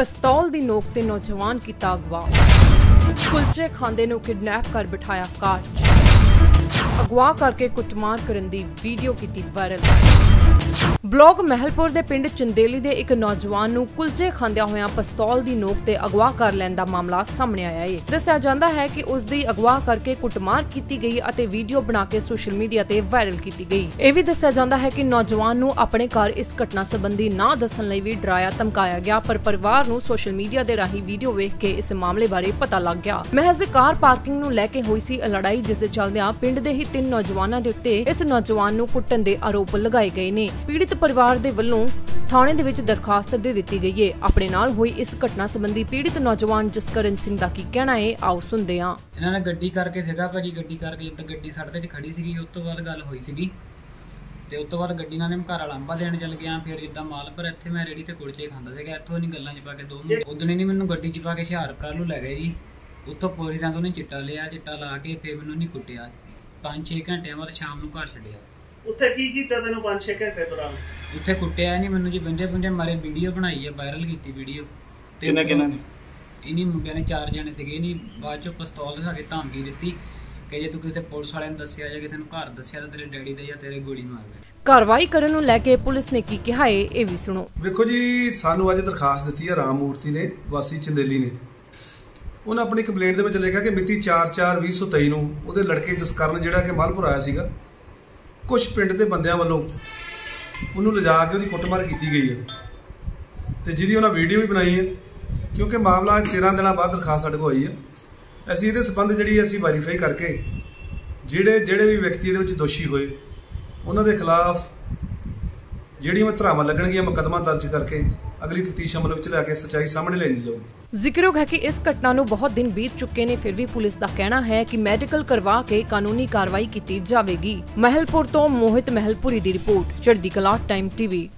पिस्तौल दी नोक ते नौजवान की तागवा कुलचे खांदे नू किडनैप कर बिठाया कार अगवा करके कुटमार करन दी वीडियो कीती वायरल। ब्लॉक महलपुर दे पिंड चंदेली दे एक नौजवान नू कुलचे खांदिया होया पिस्तौल दी नोक ते अगवा कर लैण दा मामला सामने आया है। दस्सिया जांदा है कि उस दी अगवा करके कुटमार कीती गई अते वीडियो बना के सोशल मीडिया ते वायरल कीती गई। यह भी दस्सिया जांदा है कि नौजवान नू अपने घर इस घटना संबंधी ना दस्सण लई भी डराया धमकाया गया, पर परिवार नू सोशल मीडिया दे राही वीडियो वेख के इस मामले बारे पता लग गया। महज कार पार्किंग नू लैके होई सी लड़ाई, जिस दे चलदियां पिंड दे ही 3 नौजवानां दे उत्ते इस नौजवान नू कुटण दे आरोप लगाए गए ने। पीड़ित परिवार दे वल्लों थाणे दे विच दरखास्त दे दित्ती गई है। अपने नाल होई इस घटना संबंधी पीड़ित नौजवान जसकरण सिंह दा की कहना है, आओ सुनदे हां। इन्हां ने गड्डी करके सीधा भाजी गड्डी करके जद तक गड्डी सड़क 'ਚ ਖੜੀ ਸੀਗੀ, ਉਸ ਤੋਂ ਬਾਅਦ ਗੱਲ ਹੋਈ ਸੀਗੀ ਤੇ ਉਸ ਤੋਂ ਬਾਅਦ ਗੱਡੀ ਨਾਲ ਨੇ ਘਰ ਆਲਾਂਬਾ ਦੇਣ ਚੱਲ ਗਿਆ। ਫਿਰ ਜਿੱਦਾਂ ਮਾਲ ਪਰ ਇੱਥੇ ਮੈਂ ਰੇੜੀ ਤੇ ਕੁਲਚੇ ਖਾਂਦਾ ਸੀਗਾ, ਇੱਥੋਂ ਨਹੀਂ ਗੱਲਾਂ 'ਚ ਪਾ ਕੇ ਦੋ ਮੂੰਹ ਉਦਨੇ ਨਹੀਂ ਮੈਨੂੰ ਗੱਡੀ 'ਚ ਪਾ ਕੇ ਹਿਆਰਪੁਰਾ ਨੂੰ ਲੈ ਗਏ ਜੀ। ਉੱਥੋਂ ਪੂਰੀ ਰਾਤ ਉਹਨੇ ਚਿੱਟਾ ਲਿਆ, ਚਿੱਟਾ ਲਾ ਕੇ ਫਿਰ ਮੈਨੂੰ ਨਹੀਂ ਕੁੱਟਿਆ। 5-6 ਘੰਟਿਆਂ ਬਾਅਦ ਸ਼ਾਮ ਨੂੰ ਘਰ ਛੱਡਿਆ। ਉੱਥੇ ਕੀ ਕੀਤਾ ਤੈਨੂੰ 5-6 ਘੰਟੇ ਦੌਰਾਨ? ਉੱਥੇ ਕੁੱਟਿਆ ਨਹੀਂ ਮੈਨੂੰ ਜੀ, ਬੰਦੇ ਮਾਰੇ। ਵੀਡੀਓ ਬਣਾਈ ਹੈ, ਵਾਇਰਲ ਕੀਤੀ ਵੀਡੀਓ। ਕਿੰਨਾ ਕਿੰਨਾ ਨੇ ਇਹਨੀ ਮੁੰਡਿਆਂ ਨੇ 4 ਜਣੇ ਸੀਗੇ। ਇਹਨੀ ਬਾਅਦ ਚੋਂ ਪਿਸਤੌਲ ਦਿਖਾ ਕੇ ਧਮਕੀ ਦਿੱਤੀ ਕਿ ਜੇ ਤੂੰ ਕਿਸੇ ਪੁਲਿਸ ਵਾਲਿਆਂ ਨੂੰ ਦੱਸਿਆ ਜਾਂ ਕਿਸੇ ਨੂੰ ਘਰ ਦੱਸਿਆ ਤਾਂ ਤੇਰੇ ਡੈਡੀ ਦੇ ਜਾਂ ਤੇਰੇ ਗੋਲੀ ਮਾਰ ਦੇ। ਕਾਰਵਾਈ ਕਰਨ ਨੂੰ ਲੈ ਕੇ ਪੁਲਿਸ ਨੇ ਕੀ ਕਿਹਾ ਹੈ ਇਹ ਵੀ ਸੁਣੋ। ਵੇਖੋ ਜੀ, ਸਾਨੂੰ ਅੱਜ ਦਰਖਾਸਤ ਦਿੱਤੀ ਹੈ ਰਾਮ ਮੂਰਤੀ ਨੇ, ਵਾਸੀ ਚੰਦੇਲੀ ਨੇ। उन्हें अपनी कंप्लेंट के लिखा कि मिति 4/4/2023 को उहदे लड़के जसकरण जिहड़ा कि मालपुर आया सीगा, कुछ पिंड के बंदियां वालों उन्होंने लिजा के उहदी कुटमार की गई है, तो जिहदी उन्हें वीडियो भी बनाई है। क्योंकि मामला 13 दिन बाद दरखास्त साडे कोल आई है। असीं इहदे संबंध जिहड़ी असीं वैरीफाई करके जिहड़े जिहड़े भी व्यक्ति इहदे विच दोषी होए उन्हां दे खिलाफ जिहड़ियां धारावां लगणगियां मुकदमा दर्ज करके अगली तफ्तीश अमल में लाके सच्चाई सामने लेंदी जाऊगी। जिक्र है कि इस घटना को बहुत दिन बीत चुके ने, फिर भी पुलिस का कहना है कि मेडिकल करवा के कानूनी कार्रवाई की जाएगी। महलपुर तो मोहित महलपुरी की रिपोर्ट, चढ़दी कला टाइम टीवी।